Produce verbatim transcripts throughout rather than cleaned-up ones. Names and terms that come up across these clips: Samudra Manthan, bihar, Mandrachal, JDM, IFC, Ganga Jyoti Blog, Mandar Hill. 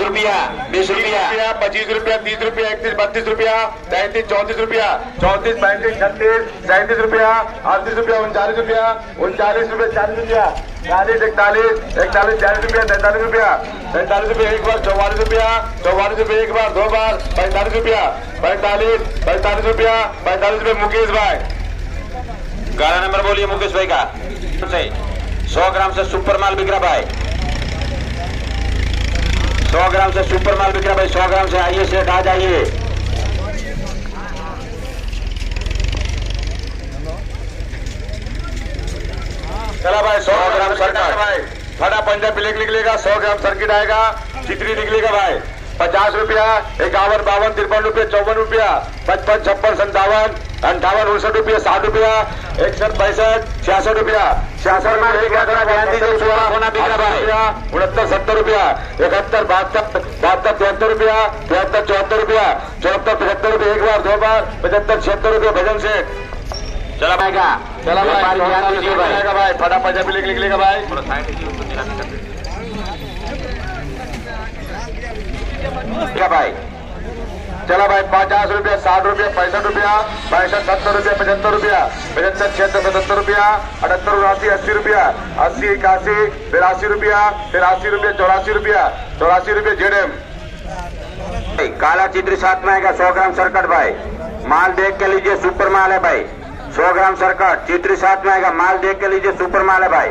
बीस रुपया, बीस रुपया, पच्चीस रुपया, तीस रुपया, इकतीस, बत्तीस रुपया, तैतीस, चौतीस रुपया, चौतीस, पैंतीस, छत्तीस, सैंतीस रुपया, अड़तीस रुपया, उनचालीस रुपया, उनचालीस रुपया, चालीस रुपया, चालीस, इकतालीस, इकतालीस, चालीस रुपया, तैतालीस रुपया, तैतालीस रुपया एक बार, चौवालीस रुपया, चौवालीस रुपया एक बार, दो बार, पैंतालीस रुपया, पैंतालीस, पैंतालीस रुपया, पैंतालीस रुपया। मुकेश भाई गाना नंबर बोलिए मुकेश भाई का। सौ ग्राम से सुपर माल बिक रहा भाई, सौ ग्राम से सुपर माल बिक रहा भाई, सौ ग्राम से आइए सेठ आ जाइए। चला भाई सौ ग्राम सर्किट भाई, फटा पंजा प्लेट निकलेगा, सौ ग्राम सर्किट आएगा, चित्री निकलेगा भाई, पचास रुपया, इक्यावन, बावन, तिरपन रुपया, चौवन रुपया, पचपन, छप्पन, संतावन, अंठावन, उनसठ रुपया, साठ रुपया, इकसठ, पैंसठ, छियासठ रुपया, छियासठ रुपया, उनहत्तर, सत्तर रुपया, इकहत्तर, बहत्तर, बहत्तर, तिहत्तर रुपया, तिहत्तर, चौहत्तर रुपया, चौहत्तर, पचहत्तर रुपया एक बार, दो बार, पचहत्तर, छिहत्तर रुपया भजन से। चला भाई का, चला भाई फटा पंजाबी लिख निकलेगा भाई क्या भाई। चला भाई पचास रुपया, साठ रुपया, पैंसठ रुपया, पैंसठ, सत्तर रुपया, पचहत्तर रुपया, पचहत्तर, छिहत्तर, सतहत्तर रुपया, अठहत्तर, उनासी, अस्सी रुपया, अस्सी, इक्यासी, तिरासी रुपया, तिरासी रुपया, चौरासी रुपया, चौरासी रुपया। जेडीएम काला चित्री साथ में आएगा। सौ ग्राम सर्कट भाई, माल देख के लीजिए, सुपर माल है भाई। सौ ग्राम सर्कट चित्री साथ में आएगा, माल देख के लीजिए, सुपर माल है भाई।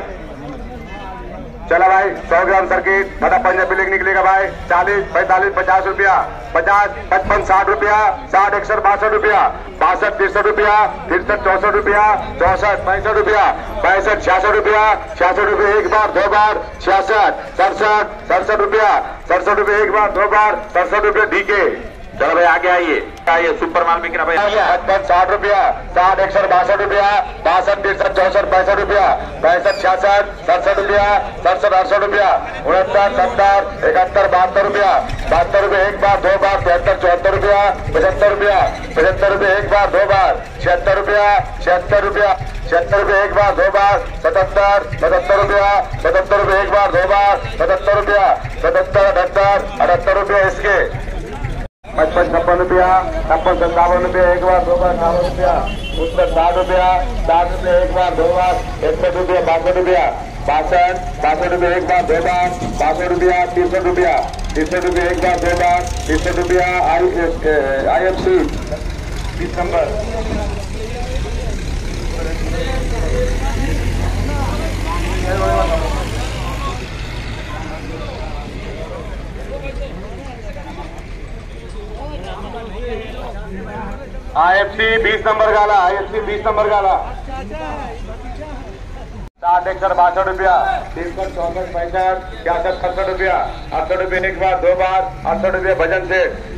चला भाई सौ ग्राम सर्किट फटा पंजाबी लेके निकलेगा भाई, चालीस, पैंतालीस, पचास रुपया, पचास, पचपन, साठ रुपया, साठ, इकसठ, बासठ रुपया, बासठ, तिरसठ रुपया, तिरसठ, चौसठ रुपया, चौसठ, पैंसठ रुपया, पैंसठ, छियासठ रुपया, छियासठ रुपया एक बार, दो बार, छियासठ, सड़सठ, सड़सठ रुपया, सड़सठ रुपया एक बार, दो बार, सड़सठ रुपया डीके। चलो भाई आगे आइए, आइए सुपर माल बिक रहा भाई, पचपन, साठ रुपया, साठ, इकसठ, बासठ रुपया, बासठ, तिरसठ, चौसठ, पैंसठ रुपया, पैंसठ, छियासठ, सड़सठ रुपया, सड़सठ, अड़सठ रुपया, उनहत्तर, सत्तर, इकहत्तर, बहत्तर रुपया, बहत्तर रुपया एक बार, दो बार, तिहत्तर, चौहत्तर रुपया, पचहत्तर रुपया, पचहत्तर रुपया एक बार, दो बार, छिहत्तर रुपया, छिहत्तर रुपया, छिहत्तर रुपया एक बार, दो बार, सतहत्तर, सतहत्तर रुपया, सतहत्तर रुपया एक बार, दो बार, सतहत्तर रुपया, सतहत्तर, अठहत्तर, अठहत्तर रुपया इसके, पचपन, छप्पन रुपया, छप्पन, सत्तावन रुपया एक बार, दो बार, अठावन रुपया, उत्तर, साठ रुपया, साठ रुपया एक बार, दो बार, इकसठ रुपया, बासठ रुपया, बासठ, बासठ रुपया एक बार, दो बार, बासठ रुपया, तिरसठ रुपया, तिरसठ रुपया एक बार, दो बार, तिरसठ रुपया आई एफ सी बीस नंबर। आई एफ सी बीस number gala, I F C बीस नंबर गाला, साठ, इकसठ, बासठ रुपया, तिरसठ, चौसठ, पैंसठ, छियासठ, सड़सठ रुपया, अड़सठ रुपया एक बार, दो बार, अड़सठ रुपया भजन सेठ।